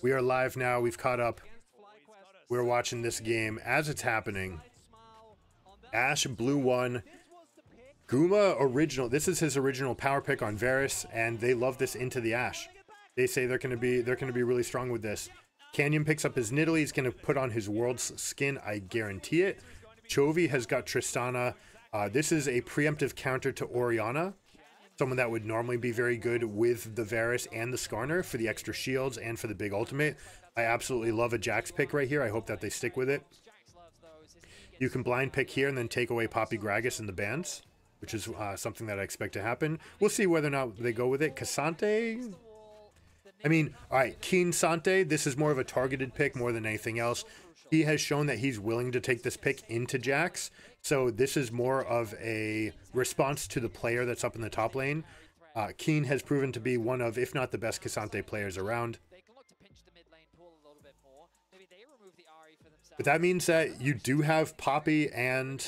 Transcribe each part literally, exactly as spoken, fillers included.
We are live now. We've caught up. We're watching this game as it's happening. Ashe blew one. Guma original. This is his original power pick on Varus, and they love this into the Ashe. They say they're going to be they're going to be really strong with this. Canyon picks up his Nidalee. He's going to put on his Worlds skin. I guarantee it. Chovy has got Tristana. Uh, this is a preemptive counter to Orianna. Someone that would normally be very good with the Varus and the Skarner for the extra shields and for the big ultimate. I absolutely love a Jax pick right here. I hope that they stick with it. You can blind pick here and then take away Poppy, Gragas, and the bans, which is uh, something that I expect to happen. We'll see whether or not they go with it. K'Sante? I mean, all right, K'Sante, this is more of a targeted pick more than anything else. He has shown that he's willing to take this pick into Jax, so this is more of a response to the player that's up in the top lane. Uh, Keen has proven to be one of, if not the best, K'Sante players around. But that means that you do have Poppy and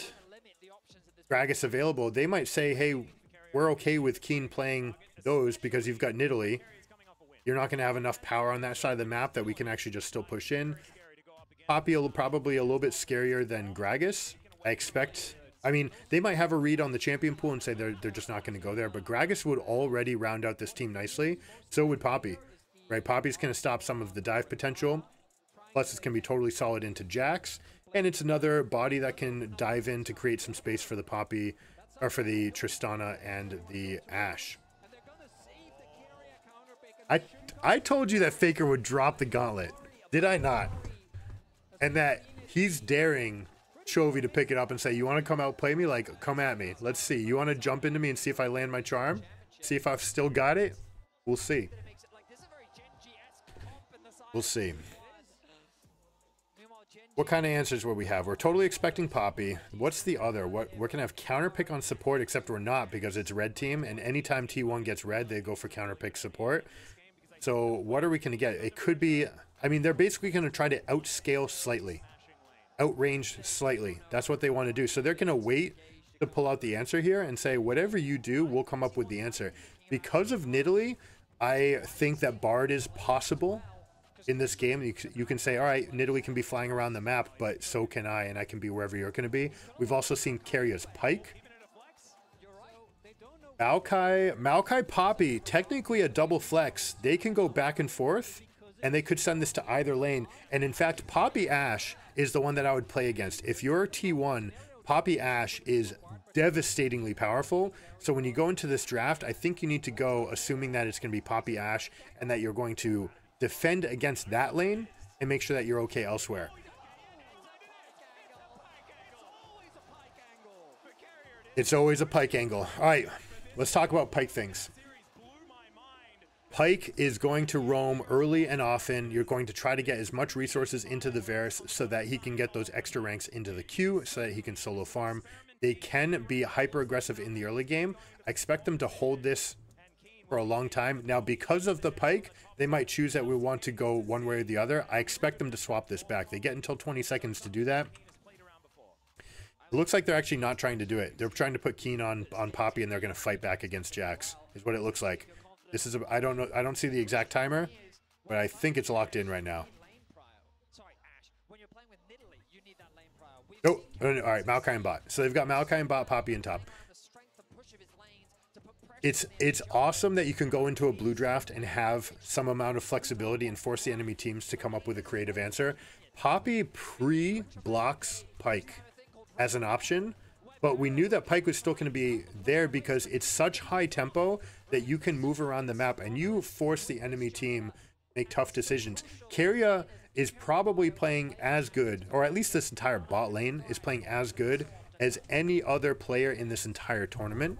Gragas available. They might say, hey, we're okay with Keen playing those because you've got Nidalee. You're not going to have enough power on that side of the map that we can actually just still push in. Poppy will probably a little bit scarier than Gragas. I expect, I mean, they might have a read on the champion pool and say they're, they're just not going to go there, but Gragas would already round out this team nicely. So would Poppy, right? Poppy's going to stop some of the dive potential. Plus it's going to be totally solid into Jax. And it's another body that can dive in to create some space for the Poppy, or for the Tristana and the Ashe. I, I told you that Faker would drop the gauntlet. Did I not? And that he's daring Chovy to pick it up and say, you want to come out play me? Like, come at me. Let's see. You want to jump into me and see if I land my charm? See if I've still got it? We'll see. We'll see. What kind of answers will we have? We're totally expecting Poppy. What's the other? What we're going to have counter pick on support, except we're not because it's red team. And anytime T one gets red, they go for counter pick support. So what are we going to get? It could be... I mean, they're basically going to try to outscale slightly, outrange slightly. That's what they want to do. So they're going to wait to pull out the answer here and say, whatever you do, we'll come up with the answer. Because of Nidalee, I think that Bard is possible in this game. You, you can say, all right, Nidalee can be flying around the map, but so can I, and I can be wherever you're going to be. We've also seen Keria's Pyke. Maokai, Maokai Poppy, technically a double flex. They can go back and forth. And they could send this to either lane. And in fact, Poppy Ashe is the one that I would play against. If you're T one, Poppy Ashe is devastatingly powerful. So when you go into this draft, I think you need to go assuming that it's going to be Poppy Ashe and that you're going to defend against that lane and make sure that you're okay elsewhere. It's always a Pyke angle. All right, let's talk about Pyke things. Pyke is going to roam early and often. You're going to try to get as much resources into the Varus so that he can get those extra ranks into the queue so that he can solo farm. They can be hyper aggressive in the early game. I expect them to hold this for a long time. Now, because of the Pyke, they might choose that we want to go one way or the other. I expect them to swap this back. They get until twenty seconds to do that. It looks like they're actually not trying to do it. They're trying to put Keen on, on Poppy, and they're going to fight back against Jax, is what it looks like. This is a, I don't know, I don't see the exact timer, but I think it's locked in right now. Oh, all right, Maokai and bot. So they've got Maokai and bot, Poppy and top. It's, it's awesome that you can go into a blue draft and have some amount of flexibility and force the enemy teams to come up with a creative answer. Poppy pre-blocks Pyke as an option, but we knew that Pyke was still going to be there because it's such high tempo that you can move around the map and you force the enemy team to make tough decisions. Keria is probably playing as good, or at least this entire bot lane is playing as good as any other player in this entire tournament.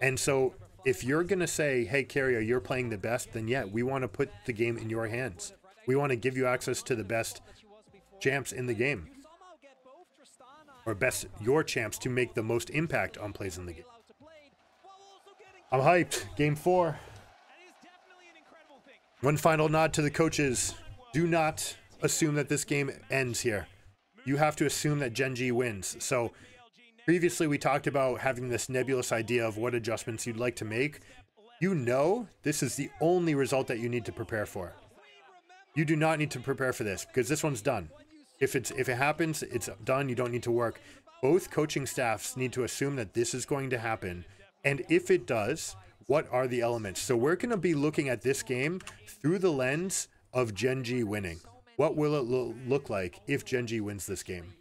And so if you're going to say, hey, Keria, you're playing the best, then yeah, we want to put the game in your hands. We want to give you access to the best champs in the game, or best your champs to make the most impact on plays in the game. I'm hyped. Game four. One final nod to the coaches. Do not assume that this game ends here. You have to assume that Gen G wins. So previously we talked about having this nebulous idea of what adjustments you'd like to make. You know, this is the only result that you need to prepare for. You do not need to prepare for this, because this one's done. If it's if it happens, it's done. You don't need to work. Both coaching staffs need to assume that this is going to happen. And if it does, what are the elements? So we're going to be looking at this game through the lens of Gen G winning. What will it lo look like if Gen G wins this game?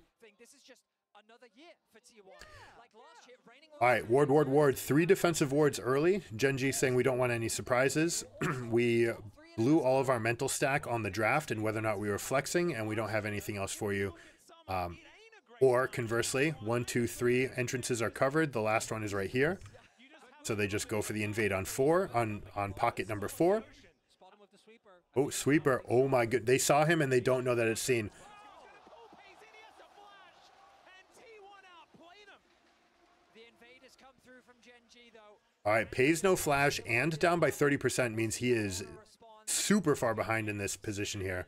All right, ward, ward, ward. Three defensive wards early. Gen G saying we don't want any surprises. We blew all of our mental stack on the draft and whether or not we were flexing, and we don't have anything else for you. Um, or conversely, one, two, three entrances are covered. The last one is right here. So they just go for the invade on four, on, on pocket number four. Oh, sweeper. Oh my good. They saw him and they don't know that it's seen. All right, pays no flash and down by thirty percent means he is super far behind in this position here.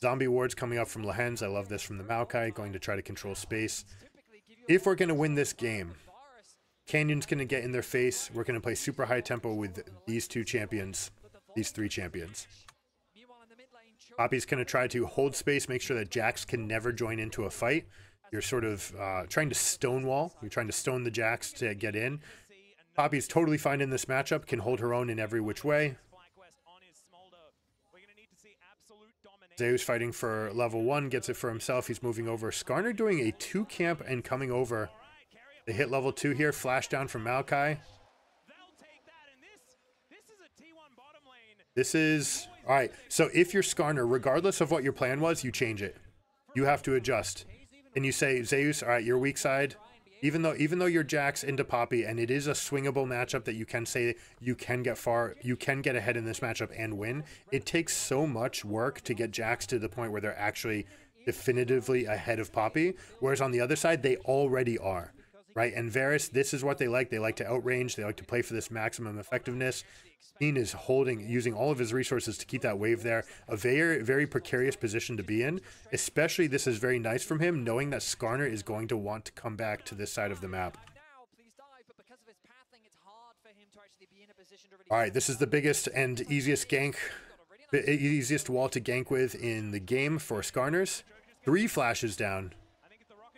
Zombie wards coming up from Lehends. I love this from the Maokai, going to try to control space. If we're going to win this game, Canyon's going to get in their face. We're going to play super high tempo with these two champions, these three champions. Poppy's going to try to hold space, make sure that Jax can never join into a fight. You're sort of uh, trying to stonewall. You're trying to stone the Jax to get in. Poppy's totally fine in this matchup, can hold her own in every which way. Zeus fighting for level one, gets it for himself. He's moving over. Skarner doing a two camp and coming over. They hit level two here. Flash down from Maokai. This is... All right, so if you're Skarner, regardless of what your plan was, you change it. You have to adjust. And you say, Zeus, all right, you're weak side. Even though even though you're Jax into Poppy, and it is a swingable matchup that you can say you can get far, you can get ahead in this matchup and win, it takes so much work to get Jax to the point where they're actually definitively ahead of Poppy, whereas on the other side, they already are, right? And Varus, this is what they like. They like to outrange. They like to play for this maximum effectiveness. Dean is holding, using all of his resources to keep that wave there. A very, very precarious position to be in. Especially, this is very nice from him, knowing that Skarner is going to want to come back to this side of the map. All right, this is the biggest and easiest gank, the easiest wall to gank with in the game for Skarners. Three flashes down.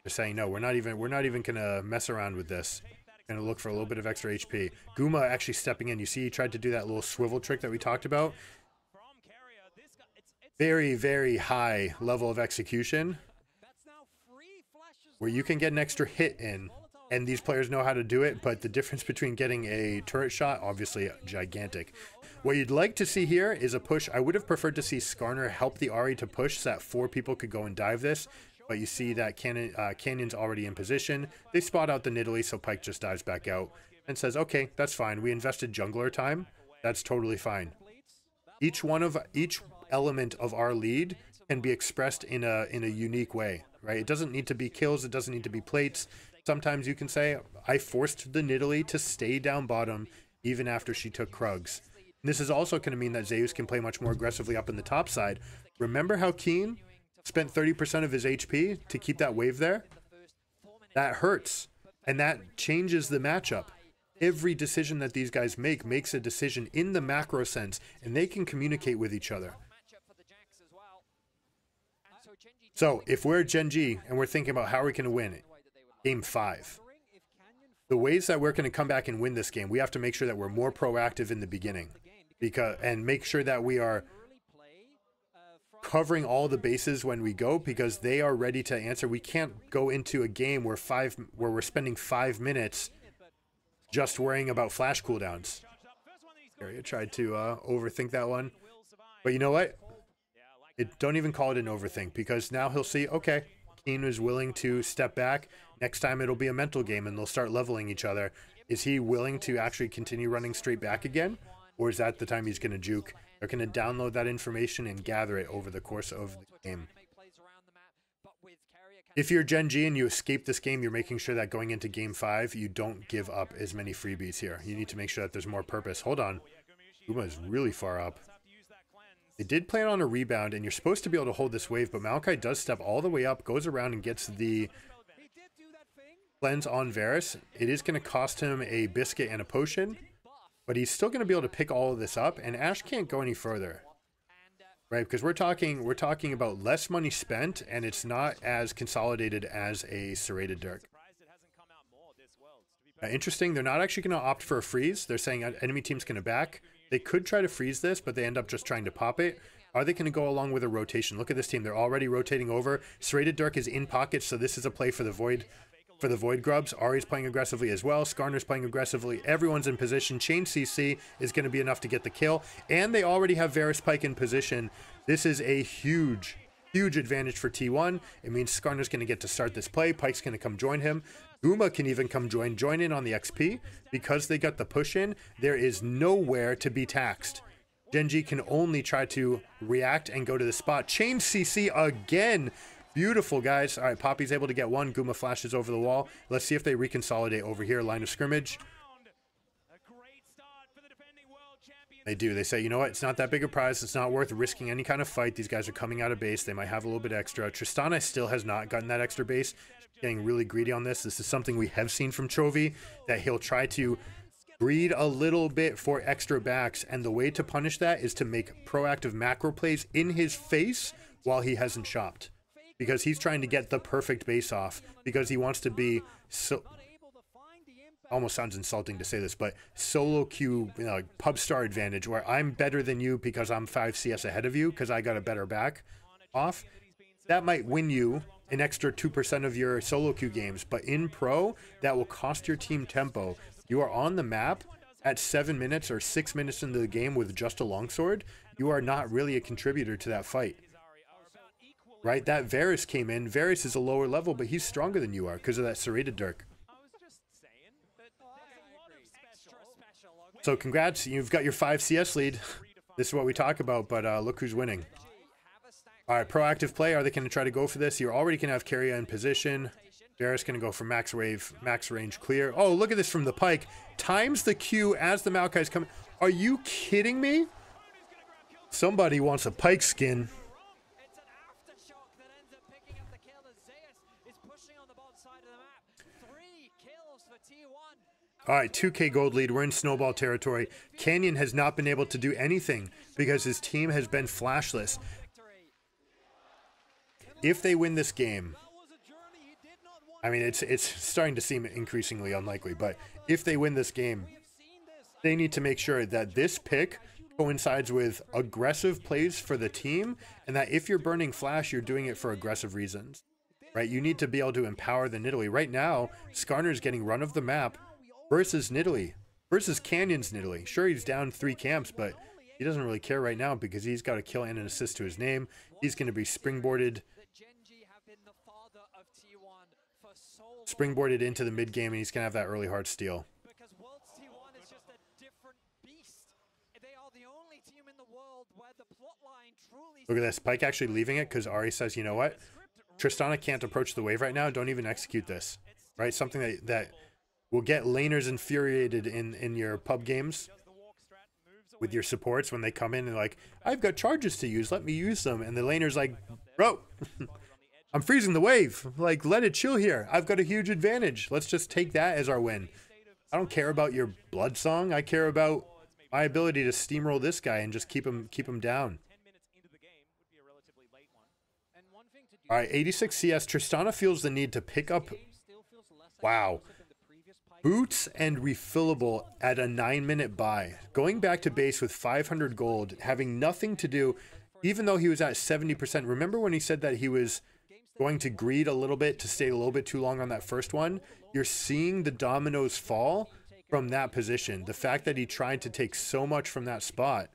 They're saying no. We're not even. We're not even gonna mess around with this. Gonna look for a little bit of extra H P. Guma actually stepping in. You see he tried to do that little swivel trick that we talked about. Very, very high level of execution where you can get an extra hit in, and these players know how to do it, but the difference between getting a turret shot, obviously gigantic. What you'd like to see here is a push. I would have preferred to see Skarner help the Ahri to push so that four people could go and dive this. But you see that Canyon, uh, Canyon's already in position. They spot out the Nidalee, so Pyke just dives back out and says, okay, that's fine. We invested jungler time. That's totally fine. Each one of each element of our lead can be expressed in a in a unique way, right? It doesn't need to be kills. It doesn't need to be plates. Sometimes you can say, I forced the Nidalee to stay down bottom even after she took Krugs. And this is also going to mean that Zeus can play much more aggressively up in the top side. Remember how Keen spent thirty percent of his H P to keep that wave there? That hurts. And that changes the matchup. Every decision that these guys make makes a decision in the macro sense, and they can communicate with each other. So if we're Gen G and we're thinking about how we're going to win it, game five, the ways that we're going to come back and win this game, we have to make sure that we're more proactive in the beginning, because and make sure that we are covering all the bases when we go, because they are ready to answer. We can't go into a game where five where we're spending five minutes just worrying about flash cooldowns. Keria tried to uh, overthink that one, but you know what? It, don't even call it an overthink, because now he'll see, okay, Keen is willing to step back. Next time it'll be a mental game and they'll start leveling each other. Is he willing to actually continue running straight back again? Or is that the time he's going to juke? They're going to download that information and gather it over the course of the game. If you're Gen G and you escape this game, you're making sure that going into game five, you don't give up as many freebies here. You need to make sure that there's more purpose. Hold on. Guma is really far up. They did plan on a rebound, and you're supposed to be able to hold this wave, but Maokai does step all the way up, goes around, and gets the cleanse on Varus. It is going to cost him a biscuit and a potion, but he's still going to be able to pick all of this up, and Ashe can't go any further. right? Because we're talking we're talking about less money spent, and it's not as consolidated as a Serrated Dirk. Uh, interesting, they're not actually going to opt for a freeze. They're saying enemy team's going to back. They could try to freeze this, but they end up just trying to pop it. Are they going to go along with a rotation? Look at this team. They're already rotating over. Serrated Dirk is in pocket, so this is a play for the Void for the Void Grubs. Ahri's playing aggressively as well. Skarner's playing aggressively. Everyone's in position. Chain C C is going to be enough to get the kill. And they already have Varus Pyke in position. This is a huge, huge advantage for T one. It means Skarner's going to get to start this play. Pyke's going to come join him. Guma can even come join. Join in on the X P. Because they got the push in, there is nowhere to be taxed. Gen.G can only try to react and go to the spot. Chain C C again. Beautiful, guys. All right, Poppy's able to get one. Guma flashes over the wall. Let's see if they reconsolidate over here. Line of scrimmage. They do. They say, you know what? It's not that big a prize. It's not worth risking any kind of fight. These guys are coming out of base. They might have a little bit extra. Tristana still has not gotten that extra base. She's getting really greedy on this. This is something we have seen from Chovy, that he'll try to greed a little bit for extra backs, and the way to punish that is to make proactive macro plays in his face while he hasn't shopped, because he's trying to get the perfect base off, because he wants to be so almost sounds insulting to say this, but solo queue, you know, like pub star advantage, where I'm better than you because I'm five C S ahead of you because I got a better back off. That might win you an extra two percent of your solo queue games, but in pro that will cost your team tempo. You are on the map at seven minutes or six minutes into the game with just a longsword. You are not really a contributor to that fight, right? That Varus came in. Varus is a lower level, but he's stronger than you are because of that Serrated Dirk. So congrats, you've got your five C S lead. This is what we talk about, but uh, look who's winning. All right, proactive play. Are they going to try to go for this? You're already going to have Keria in position. Varus going to go for max wave, max range clear. Oh, look at this from the Pyke. Times the Q as the Maokai's coming. Are you kidding me? Somebody wants a Pyke skin. All right, two K gold lead. We're in snowball territory. Canyon has not been able to do anything because his team has been flashless. If they win this game, I mean, it's it's starting to seem increasingly unlikely, but if they win this game, they need to make sure that this pick coincides with aggressive plays for the team, and that if you're burning flash, you're doing it for aggressive reasons, right? You need to be able to empower the Nidalee. Right now, Skarner's getting run of the map versus Nidalee, versus Canyon's Nidalee. Sure, he's down three camps, but he doesn't really care right now because he's got a kill and an assist to his name. He's going to be springboarded springboarded into the mid game, and he's gonna have that early hard steal. Because Worlds T one is just a different beast. They are the only team in the world where the plot line truly. Look at this, Pyke actually leaving it because Ahri says, you know what, Tristana can't approach the wave right now. Don't even execute this, right? Something that that will get laners infuriated in in your pub games with your supports when they come in and like, I've got charges to use, let me use them, and the laner's like, bro. I'm freezing the wave. Like, let it chill here. I've got a huge advantage. Let's just take that as our win. I don't care about your blood song. I care about my ability to steamroll this guy and just keep him keep him down. All right, eighty-six C S. Tristana feels the need to pick up. Wow. Boots and refillable at a nine-minute buy. Going back to base with five hundred gold, having nothing to do, even though he was at seventy percent. Remember when he said that he was going to greed a little bit to stay a little bit too long on that first one? You're seeing the dominoes fall from that position. The fact that he tried to take so much from that spot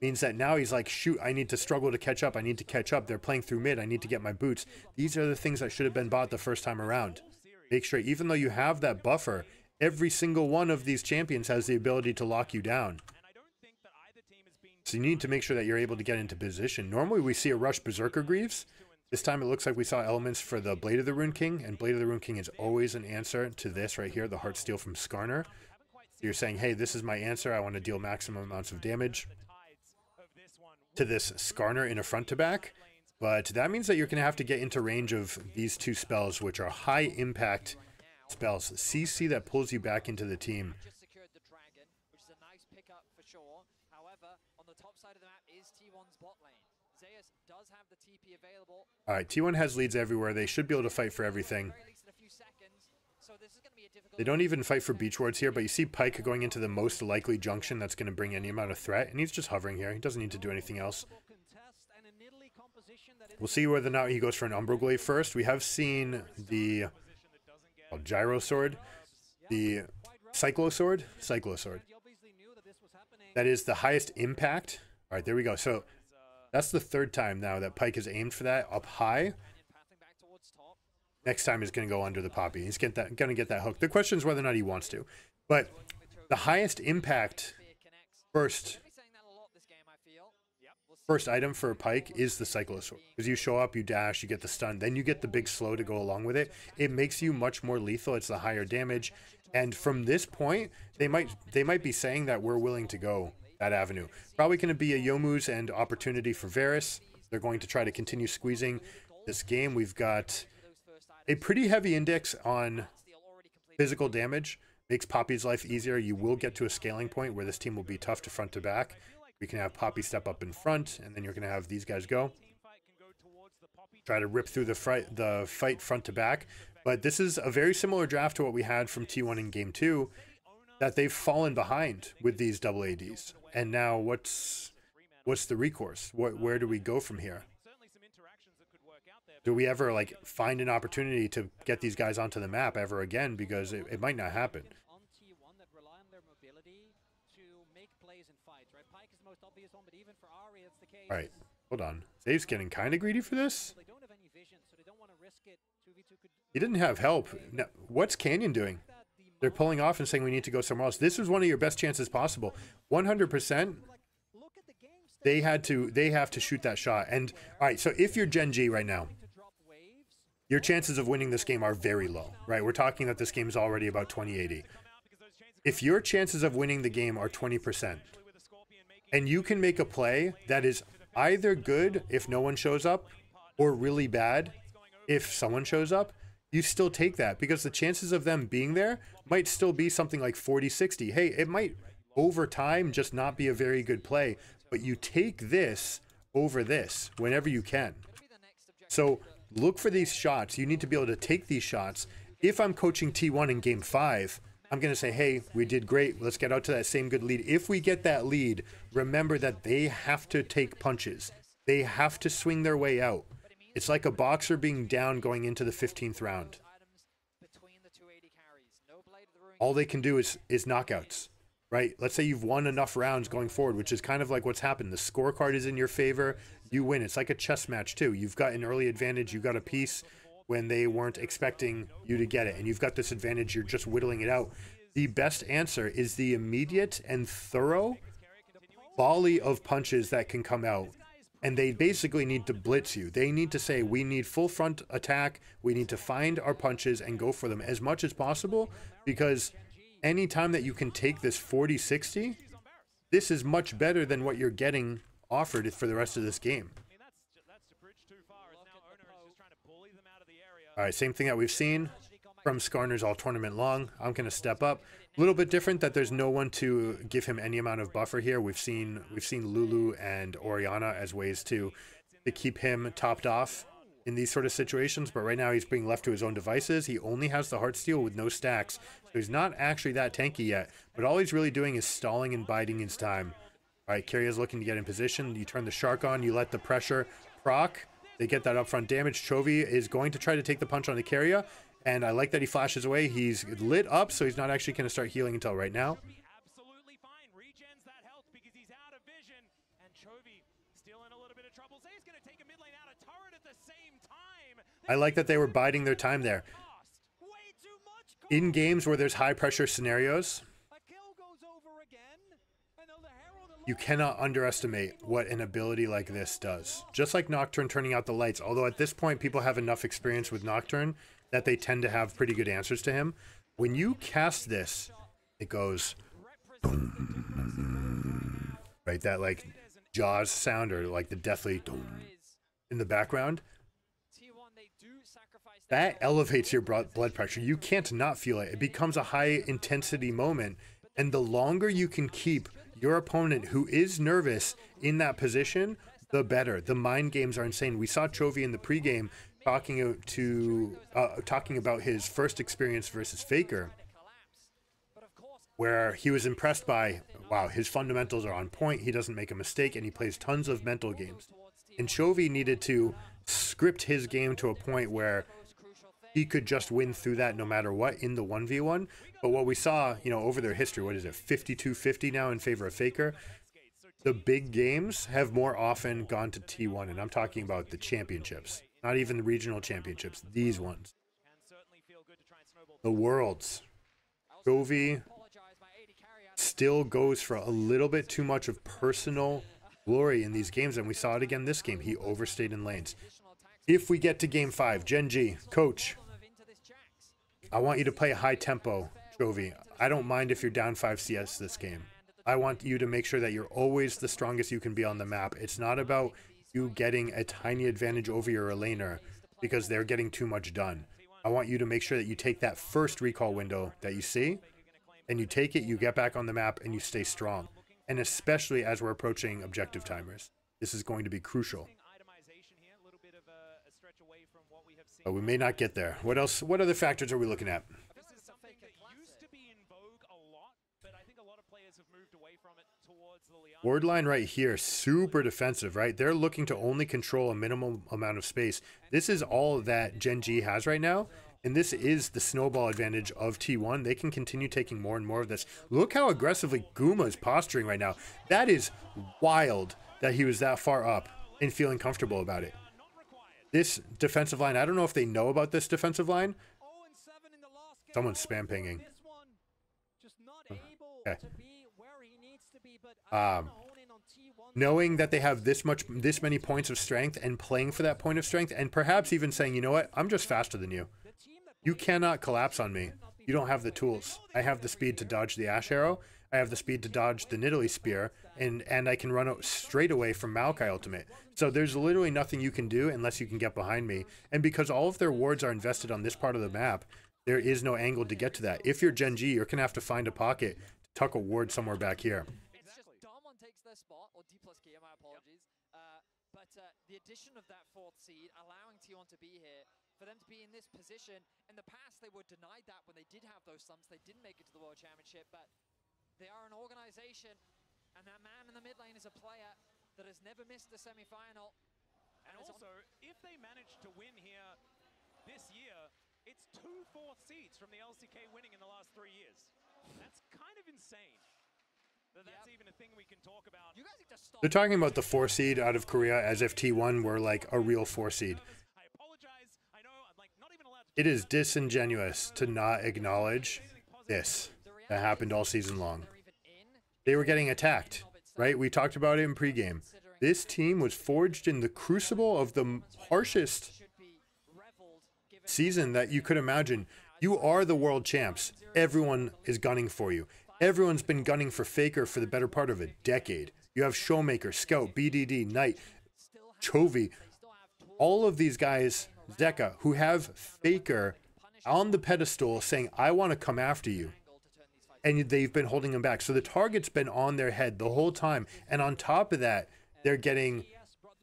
means that now he's like, shoot, I need to struggle to catch up. I need to catch up. They're playing through mid. I need to get my boots. These are the things that should have been bought the first time around. Make sure, even though you have that buffer, every single one of these champions has the ability to lock you down. So you need to make sure that you're able to get into position. Normally we see a rush Berserker Greaves. This time it looks like we saw elements for the Blade of the Rune King, and Blade of the Rune King is always an answer to this right here, the Heartsteel from Skarner. You're saying, hey, this is my answer. I want to deal maximum amounts of damage to this Skarner in a front to back. But that means that you're going to have to get into range of these two spells, which are high impact spells. C C that pulls you back into the team. However, on the top side of the map is T one's bot lane. All right, T one has leads everywhere. They should be able to fight for everything. They don't even fight for beach wards here, but you see Pyke going into the most likely junction that's going to bring any amount of threat, and he's just hovering here. He doesn't need to do anything else. We'll see whether or not he goes for an Umbral Glaive first. We have seen the oh, Gyro Sword, the Cyclo Sword, Cyclo Sword. That is the highest impact. All right, there we go. So that's the third time now that Pyke has aimed for that up high. Next time he's going to go under the Poppy. He's get that, going to get that hook. The question is whether or not he wants to. But the highest impact first, first item for Pyke is the Cyclosaur. Because you show up, you dash, you get the stun. Then you get the big slow to go along with it. It makes you much more lethal. It's the higher damage. And from this point, they might they might be saying that we're willing to go that avenue. Probably going to be a Yomu's and opportunity for Varus. They're going to try to continue squeezing this game. We've got a pretty heavy index on physical damage. Makes Poppy's life easier. You will get to a scaling point where this team will be tough to front to back. We can have Poppy step up in front, and then you're going to have these guys go. Try to rip through the fight, the fight front to back. But this is a very similar draft to what we had from T one in game two, that they've fallen behind with these double A Ds. And now what's what's the recourse? What, where do we go from here? Do we ever like find an opportunity to get these guys onto the map ever again? Because it, it might not happen. All right, hold on. Zave's getting kind of greedy for this. He didn't have help. Now, what's Canyon doing? They're pulling off and saying we need to go somewhere else. This was one of your best chances possible. one hundred percent. They had to. They have to shoot that shot. And all right. So if you're Gen G right now, your chances of winning this game are very low. Right? We're talking that this game is already about twenty eighty. If your chances of winning the game are twenty percent, and you can make a play that is either good if no one shows up, or really bad if someone shows up, you still take that because the chances of them being there might still be something like forty sixty. Hey, it might over time just not be a very good play. But you take this over this whenever you can. So look for these shots. You need to be able to take these shots. If I'm coaching T one in game five, I'm going to say, hey, we did great. Let's get out to that same good lead. If we get that lead, remember that they have to take punches. They have to swing their way out. It's like a boxer being down going into the fifteenth round. All they can do is, is knockouts. Right? Let's say you've won enough rounds going forward, which is kind of like what's happened. The scorecard is in your favor. You win. It's like a chess match, too. You've got an early advantage. You got a piece when they weren't expecting you to get it. And you've got this advantage. You're just whittling it out. The best answer is the immediate and thorough volley of punches that can come out. And they basically need to blitz you. They need to say, we need full front attack. We need to find our punches and go for them as much as possible because any time that you can take this forty sixty, this is much better than what you're getting offered for the rest of this game. All right, same thing that we've seen from Skarner's all tournament long. I'm going to step up. A little bit different that there's no one to give him any amount of buffer here. We've seen we've seen Lulu and Orianna as ways to, to keep him topped off in these sort of situations, but right now he's being left to his own devices. He only has the Heartsteel with no stacks, so he's not actually that tanky yet, but all he's really doing is stalling and biding his time. All right, Keria's looking to get in position. You turn the Shark on, you let the pressure proc. They get that upfront damage. Chovy is going to try to take the punch on the Keria, and I like that he flashes away. He's lit up, so he's not actually going to start healing until right now. I like that they were biding their time there. In games where there's high pressure scenarios, you cannot underestimate what an ability like this does. Just like Nocturne turning out the lights, although at this point people have enough experience with Nocturne that they tend to have pretty good answers to him. When you cast this, it goes boom, right? That like Jaws sound or like the deathly boom in the background. That elevates your blood pressure. You can't not feel it. It becomes a high intensity moment. And the longer you can keep your opponent who is nervous in that position, the better. The mind games are insane. We saw Chovy in the pregame talking to uh, talking about his first experience versus Faker, where he was impressed by, wow, his fundamentals are on point, he doesn't make a mistake, and he plays tons of mental games. And Chovy needed to script his game to a point where he could just win through that no matter what in the one v one. But what we saw, you know, over their history, what is it, fifty-two fifty now in favor of Faker? The big games have more often gone to T one, and I'm talking about the championships. Not even the regional championships, these ones. The Worlds. Chovy still goes for a little bit too much of personal glory in these games, and we saw it again this game. He overstayed in lanes. If we get to game five, Gen G, coach, I want you to play high tempo, Chovy. I don't mind if you're down five C S this game. I want you to make sure that you're always the strongest you can be on the map. It's not about you getting a tiny advantage over your laner because they're getting too much done. I want you to make sure that you take that first recall window that you see, and you take it, you get back on the map, and you stay strong. And especially as we're approaching objective timers, this is going to be crucial. But we may not get there. What else? What other factors are we looking at? Ward line right here, super defensive, right? They're looking to only control a minimal amount of space. This is all that Gen G has right now, and this is the snowball advantage of T one. They can continue taking more and more of this. Look how aggressively Guma is posturing right now. That is wild that he was that far up and feeling comfortable about it. This defensive line, I don't know if they know about this defensive line. Someone's spam pinging. Okay. Um, knowing that they have this much, this many points of strength and playing for that point of strength, and perhaps even saying, you know what, I'm just faster than you. You cannot collapse on me. You don't have the tools. I have the speed to dodge the Ashe arrow. I have the speed to dodge the Nidalee spear, and, and I can run out straight away from Maokai ultimate. So there's literally nothing you can do unless you can get behind me. And because all of their wards are invested on this part of the map, there is no angle to get to that. If you're Gen G, you're going to have to find a pocket to tuck a ward somewhere back here. Spot or D plus K, my apologies. Yep. Uh, but uh, the addition of that fourth seed, allowing T one to be here, for them to be in this position. In the past, they were denied that when they did have those sums. They didn't make it to the World Championship, but they are an organization, and that man in the mid lane is a player that has never missed the semi-final. And, and also, if they manage to win here this year, it's two fourth seeds from the L C K winning in the last three years. That's kind of insane. That's even a thing we can talk about. You guys need to stop. They're talking about the four seed out of Korea as if T one were like a real four seed. I apologize. I know I'm like not even allowed to. It is disingenuous to not acknowledge this that happened all season long. They were getting attacked, right? We talked about it in pregame. This team was forged in the crucible of the harshest season that you could imagine. You are the world champs. Everyone is gunning for you. Everyone's been gunning for Faker for the better part of a decade. You have Showmaker, Scout, B D D, Knight, Chovy, all of these guys, Zeka, who have Faker on the pedestal saying, I want to come after you. And they've been holding him back. So the target's been on their head the whole time. And on top of that, they're getting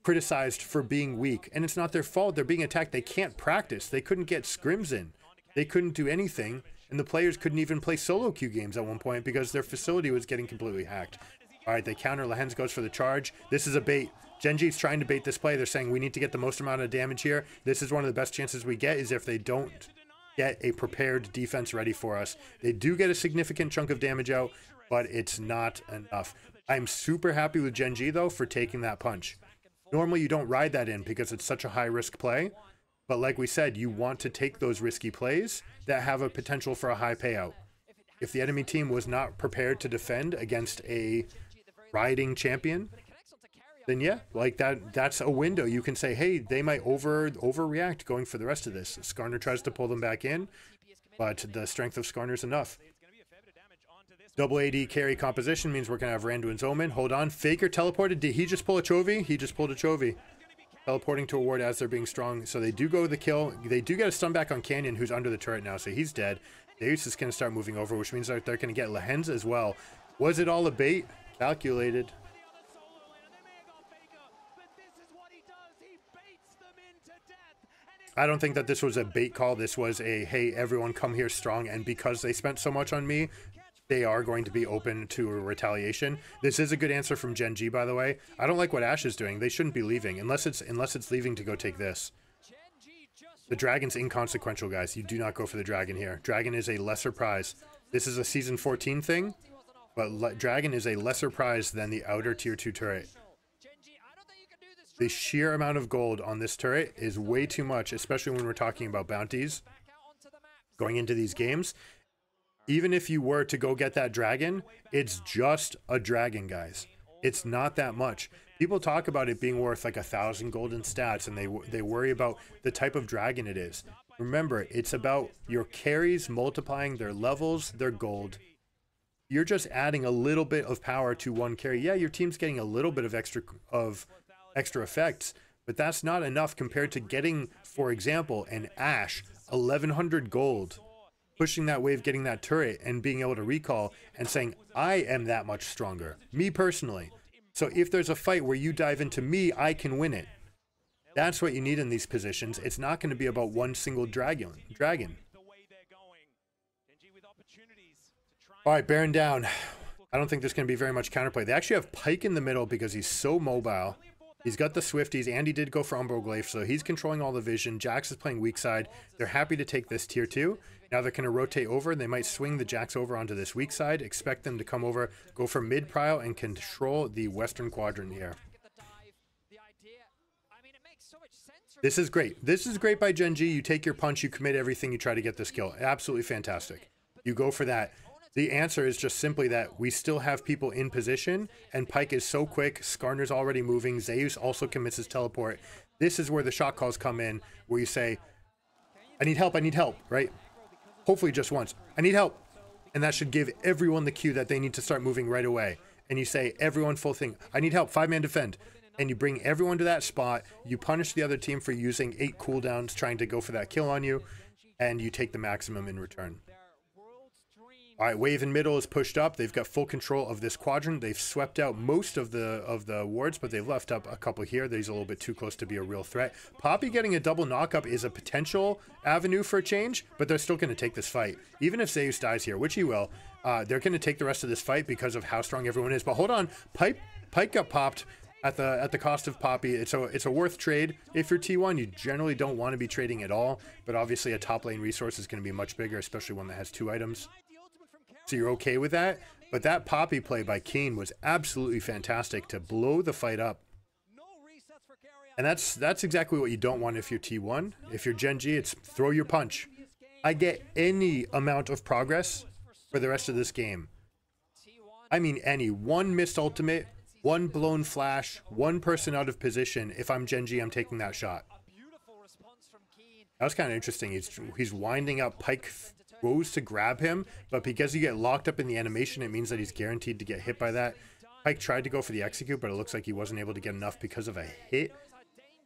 criticized for being weak. And it's not their fault. They're being attacked. They can't practice. They couldn't get scrims in. They couldn't do anything. And the players couldn't even play solo queue games at one point because their facility was getting completely hacked. All right, they counter. Lehends goes for the charge. This is a bait. Gen G's trying to bait this play. They're saying we need to get the most amount of damage here. This is one of the best chances we get is if they don't get a prepared defense ready for us. They do get a significant chunk of damage out, but it's not enough. I'm super happy with Gen G, though, for taking that punch. Normally, you don't ride that in because it's such a high-risk play. But like we said, you want to take those risky plays that have a potential for a high payout. If the enemy team was not prepared to defend against a riding champion, then yeah, like that, that's a window. You can say, hey, they might over overreact going for the rest of this. Skarner tries to pull them back in, but the strength of Skarner is enough. Double A D carry composition means we're going to have Randuin's Omen. Hold on, Faker teleported. Did he just pull a Chovy? He just pulled a Chovy. Teleporting to a ward as they're being strong. So they do go the kill. They do get a stun back on Canyon, who's under the turret now, so he's dead. Zeus is going to start moving over, which means that they're going to get Lehends as well. Was it all a bait? Calculated. I don't think that this was a bait call. This was a, hey, everyone come here strong, and because they spent so much on me, they are going to be open to retaliation. This is a good answer from Gen G, by the way. I don't like what Ashe is doing. They shouldn't be leaving, unless it's unless it's leaving to go take this. The dragon's inconsequential, guys. You do not go for the dragon here. Dragon is a lesser prize. This is a season fourteen thing, but dragon is a lesser prize than the outer tier two turret. The sheer amount of gold on this turret is way too much, especially when we're talking about bounties going into these games. Even if you were to go get that dragon, it's just a dragon, guys. It's not that much. People talk about it being worth like a thousand golden stats, and they they worry about the type of dragon it is. Remember, it's about your carries multiplying their levels, their gold. You're just adding a little bit of power to one carry. Yeah, your team's getting a little bit of extra of extra effects, but that's not enough compared to getting, for example, an Ashe, eleven hundred gold, pushing that wave, getting that turret, and being able to recall and saying, I am that much stronger, me personally. So if there's a fight where you dive into me, I can win it. That's what you need in these positions. It's not going to be about one single dragon. Dragon. All right, Baron down. I don't think there's going to be very much counterplay. They actually have Pyke in the middle because he's so mobile. He's got the Swifties, and he did go for Umbral Glaive, so he's controlling all the vision. Jax is playing weak side. They're happy to take this tier two. Now they're going to rotate over, and they might swing the Jax over onto this weak side. Expect them to come over, go for mid prio, and control the western quadrant here. This is great. This is great by Gen G. You take your punch, you commit everything, you try to get this kill. Absolutely fantastic. You go for that. The answer is just simply that we still have people in position, and Pyke is so quick. Skarner's already moving. Zeus also commits his teleport. This is where the shot calls come in, where you say, I need help, I need help, right? Hopefully just once. I need help. And that should give everyone the cue that they need to start moving right away. And you say, everyone full thing. I need help, five man defend. And you bring everyone to that spot. You punish the other team for using eight cooldowns, trying to go for that kill on you, and you take the maximum in return. All right, wave in middle is pushed up. They've got full control of this quadrant. They've swept out most of the of the wards, but they've left up a couple here. These are a little bit too close to be a real threat. Poppy getting a double knockup is a potential avenue for a change, but they're still going to take this fight. Even if Zeus dies here, which he will, uh, they're going to take the rest of this fight because of how strong everyone is. But hold on, Pyke, Pyke got popped at the at the cost of Poppy. It's a, it's a worth trade. If you're T one, you generally don't want to be trading at all, but obviously a top lane resource is going to be much bigger, especially one that has two items. So you're okay with that, but that Poppy play by Keen was absolutely fantastic to blow the fight up. And that's that's exactly what you don't want if you're T one. If you're Gen G, it's throw your punch. I get any amount of progress for the rest of this game. I mean any. One missed ultimate, one blown flash, one person out of position. If I'm Gen G, I'm taking that shot. That was kind of interesting. He's, he's winding up. Pyke goes to grab him, but because you get locked up in the animation, it means that he's guaranteed to get hit by that. Pyke tried to go for the execute, but it looks like he wasn't able to get enough because of a hit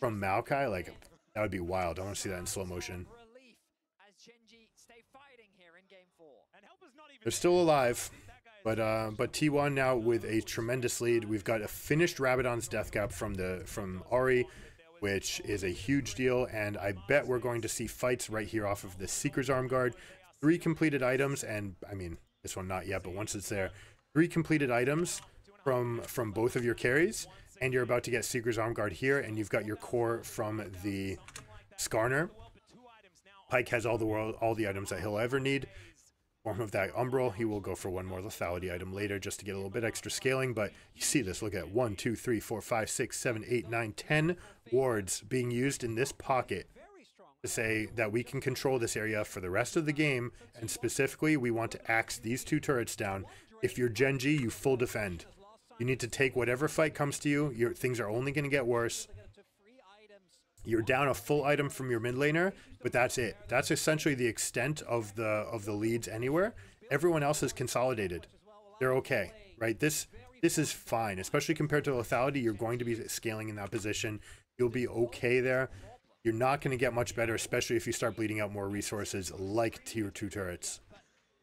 from Maokai. Like, that would be wild. I want to see that in slow motion. They're still alive, but uh, but T one now with a tremendous lead. We've got a finished Rabadon's death gap from the from Ahri, which is a huge deal, and I bet we're going to see fights right here off of the Seeker's Arm Guard. Three completed items, and I mean, this one not yet, but once it's there, three completed items from from both of your carries, and you're about to get Seeker's Arm Guard here, and you've got your core from the Skarner. Pyke has all the world, all the items that he'll ever need. Form of that Umbral, he will go for one more lethality item later just to get a little bit extra scaling, but you see this, look at one, two, three, four, five, six, seven, eight, nine, ten wards being used in this pocket. To say that we can control this area for the rest of the game, and specifically we want to axe these two turrets down. If you're Gen G, you full defend. You need to take whatever fight comes to you. Your things are only going to get worse. You're down a full item from your mid laner, but that's it. That's essentially the extent of the of the leads anywhere. Everyone else is consolidated. They're okay, right? This this is fine, especially compared to lethality. You're going to be scaling in that position. You'll be okay there. You're not going to get much better, especially if you start bleeding out more resources like tier two turrets.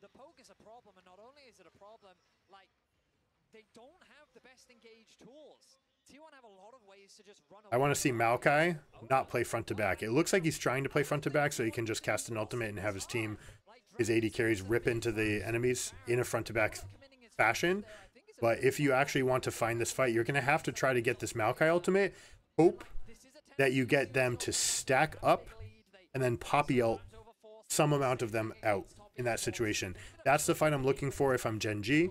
The poke is a problem, and not only is it a problem, like, they don't have the best engaged tools. T one have a lot of ways I want to see Maokai not play front to back. It looks like he's trying to play front to back so he can just cast an ultimate and have his team, his A D carries rip into the enemies in a front to back fashion. But if you actually want to find this fight, you're going to have to try to get this Maokai ultimate. Hope that you get them to stack up and then Poppy ult some amount of them out in that situation. That's the fight I'm looking for if I'm Gen G.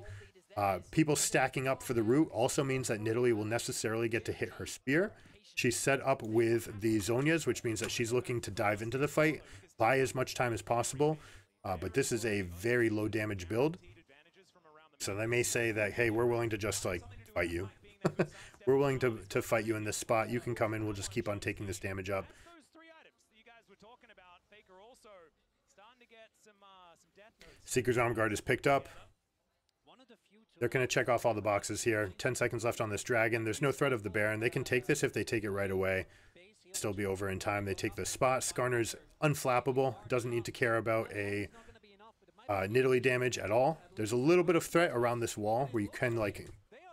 Uh, people stacking up for the root also means that Nidalee will necessarily get to hit her spear. She's set up with the Zhonya's, which means that she's looking to dive into the fight, buy as much time as possible. Uh, but this is a very low damage build. So they may say that, hey, we're willing to just, like, fight you. We're willing to, to fight you in this spot. You can come in. We'll just keep on taking this damage up. Seeker's Arm Guard is picked up. They're going to check off all the boxes here. ten seconds left on this dragon. There's no threat of the Baron. They can take this if they take it right away. Still be over in time. They take the spot. Skarner's unflappable. Doesn't need to care about a Uh, Nidalee damage at all. There's a little bit of threat around this wall where you can like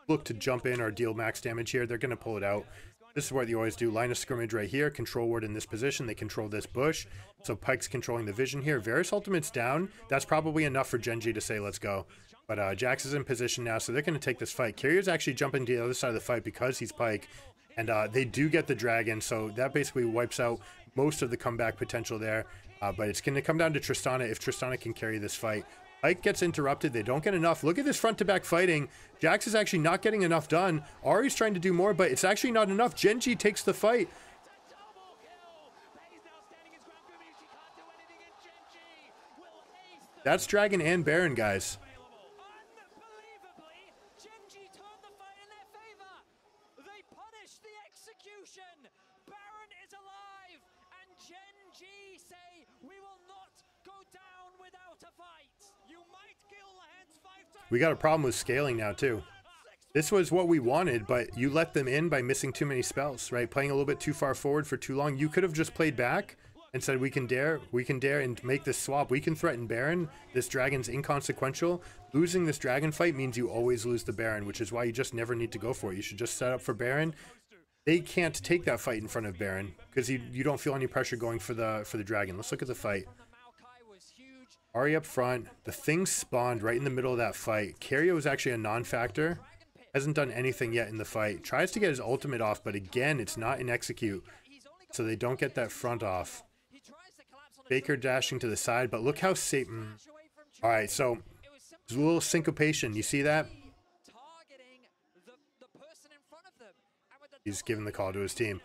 look to jump in or deal max damage here. They're going to pull it out. This is what you always do. Line of scrimmage right here. Control ward in this position. They control this bush. So Pyke's controlling the vision here. Varus ultimate's down. That's probably enough for Gen G to say let's go. But uh, Jax is in position now, so they're going to take this fight. Kiria's actually jumping to the other side of the fight because he's Pyke. And uh, they do get the dragon, so that basically wipes out most of the comeback potential there. Uh, but it's going to come down to Tristana if Tristana can carry this fight. Pyke gets interrupted. They don't get enough. Look at this front-to-back fighting. Jax is actually not getting enough done. Ahri's trying to do more, but it's actually not enough. Gen G takes the fight. That's Dragon and Baron, guys. We got a problem with scaling now too. This was what we wanted, but you let them in by missing too many spells, right? Playing a little bit too far forward for too long. You could have just played back and said, we can dare, we can dare and make this swap. We can threaten Baron. This dragon's inconsequential. Losing this dragon fight means you always lose the Baron, which is why you just never need to go for it. You should just set up for Baron. They can't take that fight in front of Baron because you, you don't feel any pressure going for the, for the dragon. Let's look at the fight. Ahri up front. The thing spawned right in the middle of that fight. Keria was actually a non-factor. Hasn't done anything yet in the fight. Tries to get his ultimate off, but again, it's not in execute. So they don't get that front off. Faker dashing to the side, but look how Satan... Alright, so there's a little syncopation. You see that? He's giving the call to his team.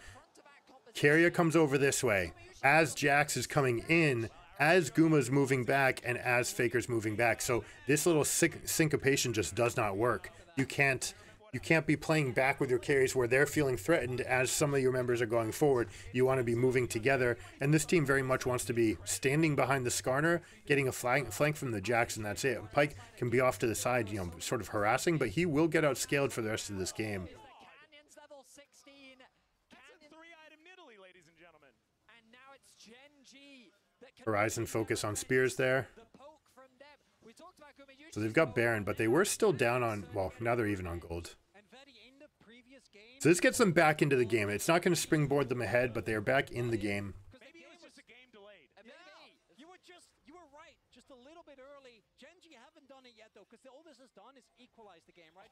Keria comes over this way. As Jax is coming in... as Guma's moving back and as Faker's moving back. So this little sync syncopation just does not work. You can't you can't be playing back with your carries where they're feeling threatened as some of your members are going forward. You want to be moving together. And this team very much wants to be standing behind the Skarner, getting a flank, flank from the Jax, and that's it. Pyke can be off to the side, you know, sort of harassing, but he will get outscaled for the rest of this game. Horizon focus on spears there. So they've got Baron, but they were still down on, well, now they're even on gold. So this gets them back into the game. It's not going to springboard them ahead, but they are back in the game.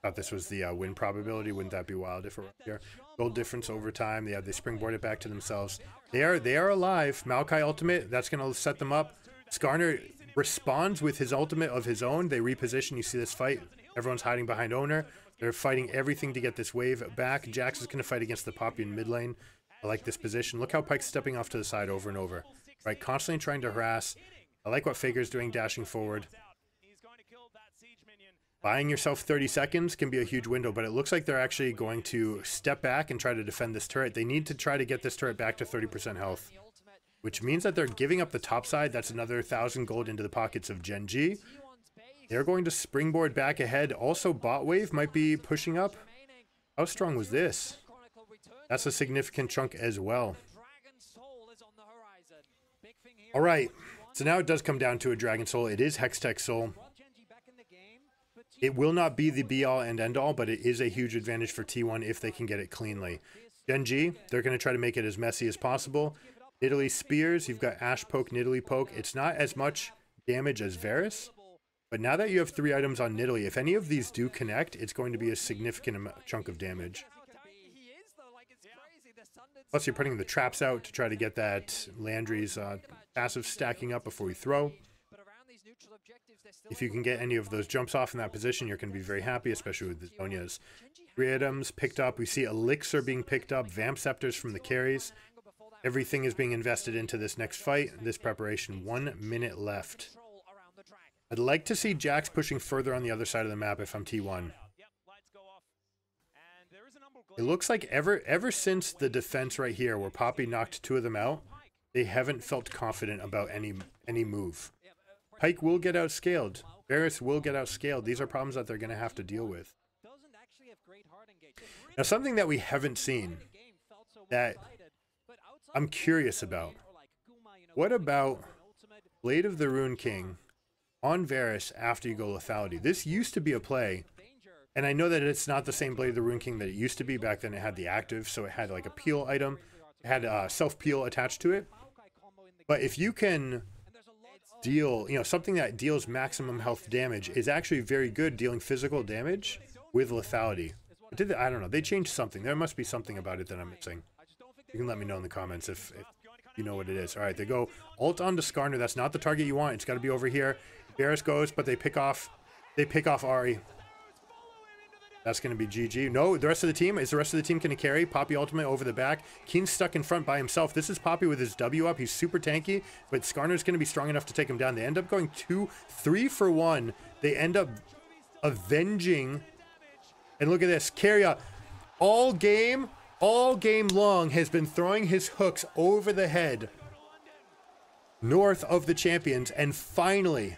Thought this was the uh, win probability. Wouldn't that be wild if it were here? Gold difference over time. They yeah, they springboard it back to themselves. They are they are alive. Maokai ultimate. That's going to set them up. Skarner responds with his ultimate of his own. They reposition. You see this fight. Everyone's hiding behind Oner. They're fighting everything to get this wave back. Jax is going to fight against the Poppy in mid lane. I like this position. Look how Pyke's stepping off to the side over and over. Right, constantly trying to harass. I like what Faker's doing, dashing forward. Buying yourself thirty seconds can be a huge window, but it looks like they're actually going to step back and try to defend this turret. They need to try to get this turret back to thirty percent health, which means that they're giving up the top side. That's another one thousand gold into the pockets of Gen G. They're going to springboard back ahead. Also, bot wave might be pushing up. How strong was this? That's a significant chunk as well. All right, so now it does come down to a Dragon Soul. It is Hextech Soul. It will not be the be-all and end-all, but it is a huge advantage for T one if they can get it cleanly. Gen.G, they're going to try to make it as messy as possible. Nidalee spears, you've got Ashe poke, Nidalee poke. It's not as much damage as Varus, but now that you have three items on Nidalee, if any of these do connect, it's going to be a significant amount, chunk of damage. Plus, you're putting the traps out to try to get that Landry's uh, passive stacking up before you throw. If you can get any of those jumps off in that position, you're going to be very happy, especially with the Zonias. Three items picked up. We see Elixir being picked up, Vamp Scepters from the carries. Everything is being invested into this next fight, this preparation. One minute left. I'd like to see Jax pushing further on the other side of the map if I'm T one. It looks like ever ever since the defense right here where Poppy knocked two of them out, they haven't felt confident about any any move. Pyke will get outscaled. Varus will get outscaled. These are problems that they're going to have to deal with. Now, something that we haven't seen that I'm curious about. What about Blade of the Rune King on Varus after you go Lethality? This used to be a play, and I know that it's not the same Blade of the Rune King that it used to be. Back then it had the active, so it had like a peel item. It had uh, self-peel attached to it. But if you can deal, you know, something that deals maximum health damage is actually very good dealing physical damage with Lethality. Did they, I don't know. They changed something. There must be something about it that I'm missing. You can let me know in the comments if, if you know what it is. All right, they go ult onto Skarner. That's not the target you want. It's got to be over here. Varus goes, but they pick off. They pick off Ahri. That's going to be G G. No, the rest of the team. Is the rest of the team going to carry? Poppy ultimate over the back. Keen's stuck in front by himself. This is Poppy with his W up. He's super tanky, but Skarner's going to be strong enough to take him down. They end up going two, three for one. They end up avenging. And look at this. Keria, all game, all game long, has been throwing his hooks over the head north of the champions. And finally,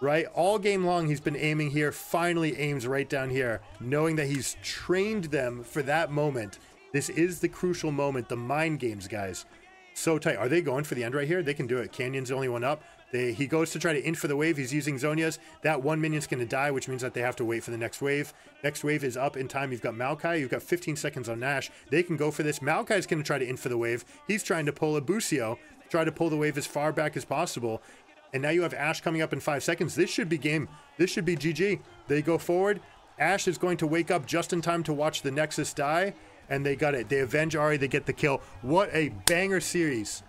right, all game long, he's been aiming here. Finally aims right down here, knowing that he's trained them for that moment. This is the crucial moment, the mind games, guys. So tight. Are they going for the end right here? They can do it. Canyon's the only one up. They, he goes to try to in for the wave. He's using Zonias. That one minion's going to die, which means that they have to wait for the next wave. Next wave is up in time. You've got Maokai. You've got fifteen seconds on Nash. They can go for this. Maokai's going to try to in for the wave. He's trying to pull a Busio, try to pull the wave as far back as possible. And now you have Ashe coming up in five seconds. This should be game. This should be G G. They go forward. Ashe is going to wake up just in time to watch the Nexus die. And they got it. They avenge Ahri. They get the kill. What a banger series.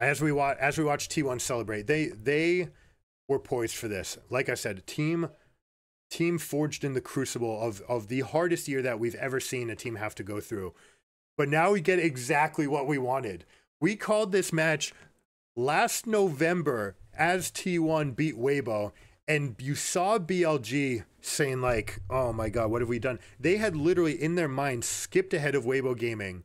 As we watch, as we watch T one celebrate, they they were poised for this. Like I said, team team forged in the crucible of of the hardest year that we've ever seen a team have to go through. But now we get exactly what we wanted. We called this match last November as T one beat Weibo, and you saw B L G saying like, "Oh my God, what have we done?" They had literally in their mind skipped ahead of Weibo Gaming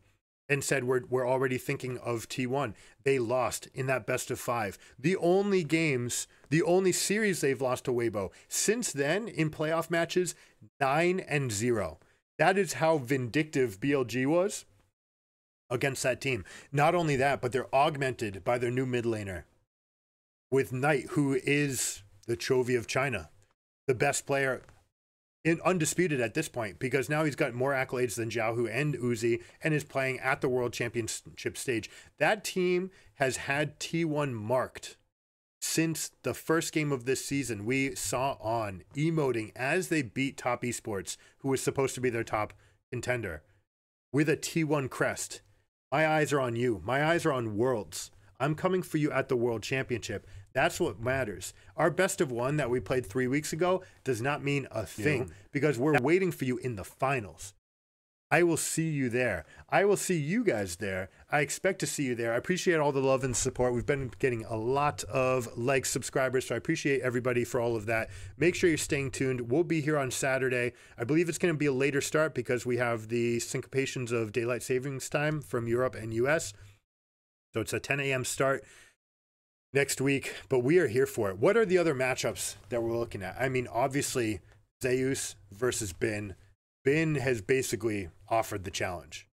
and said, we're, we're already thinking of T one. They lost in that best of five. The only games, the only series they've lost to Weibo. Since then, in playoff matches, nine and zero. That is how vindictive B L G was against that team. Not only that, but they're augmented by their new mid laner with Knight, who is the Chovy of China, the best player in undisputed at this point, because now he's got more accolades than Zhao Hu and Uzi and is playing at the World Championship stage. That team has had T one marked since the first game of this season. We saw On emoting as they beat Top Esports, who was supposed to be their top contender, with a T one crest. My eyes are on you. My eyes are on Worlds. I'm coming for you at the World Championship. That's what matters. Our best of one that we played three weeks ago does not mean a thing, yeah, because we're waiting for you in the finals. I will see you there. I will see you guys there. I expect to see you there. I appreciate all the love and support. We've been getting a lot of likes, subscribers, so I appreciate everybody for all of that. Make sure you're staying tuned. We'll be here on Saturday. I believe it's going to be a later start because we have the syncopations of Daylight Savings Time from Europe and U S. So it's a ten A M start next week, but we are here for it. What are the other matchups that we're looking at? I mean, obviously, Zeus versus Bin. Bin has basically offered the challenge.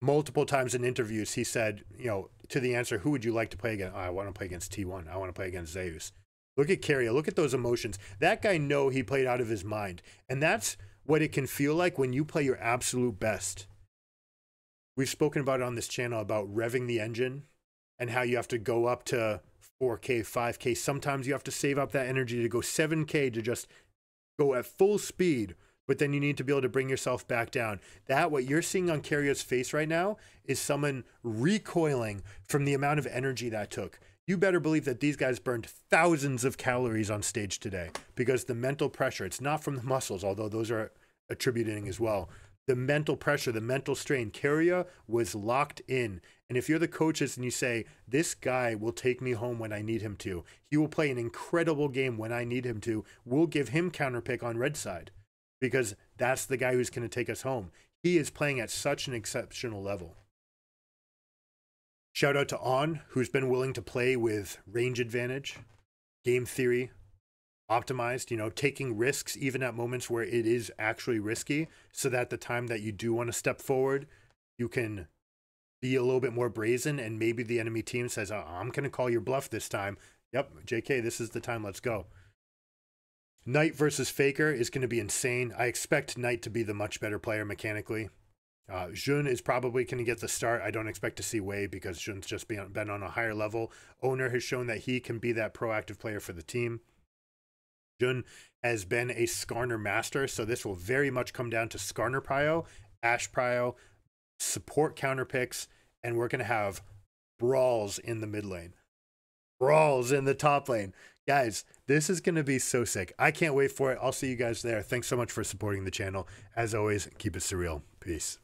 Multiple times in interviews, he said, you know, to the answer, who would you like to play against? Oh, I want to play against T one. I want to play against Zeus. Look at Keria. Look at those emotions. That guy know he played out of his mind. And that's what it can feel like when you play your absolute best. We've spoken about it on this channel about revving the engine and how you have to go up to four K, five K. Sometimes you have to save up that energy to go seven K to just go at full speed, but then you need to be able to bring yourself back down. That, what you're seeing on Keria's face right now, is someone recoiling from the amount of energy that took. You better believe that these guys burned thousands of calories on stage today, because the mental pressure, it's not from the muscles, although those are attributing as well. The mental pressure, the mental strain, Keria was locked in. And if you're the coaches and you say, this guy will take me home when I need him to, he will play an incredible game when I need him to, we'll give him counterpick on red side, because that's the guy who's going to take us home. He is playing at such an exceptional level. Shout out to On, who's been willing to play with range advantage, game theory, optimized, you know, taking risks even at moments where it is actually risky, so that the time that you do want to step forward, you can be a little bit more brazen, and maybe the enemy team says, oh, I'm going to call your bluff this time. Yep, J K, this is the time, let's go. Knight versus Faker is going to be insane. I expect Knight to be the much better player mechanically. Uh, Jun is probably going to get the start. I don't expect to see Wei because Jun's just been, been on a higher level. Oner has shown that he can be that proactive player for the team. Jun has been a Skarner master, so this will very much come down to Skarner prio, Ashe prio, support counter picks, and we're going to have brawls in the mid lane. Brawls in the top lane. Guys, this is going to be so sick. I can't wait for it. I'll see you guys there. Thanks so much for supporting the channel. As always, keep it surreal. Peace.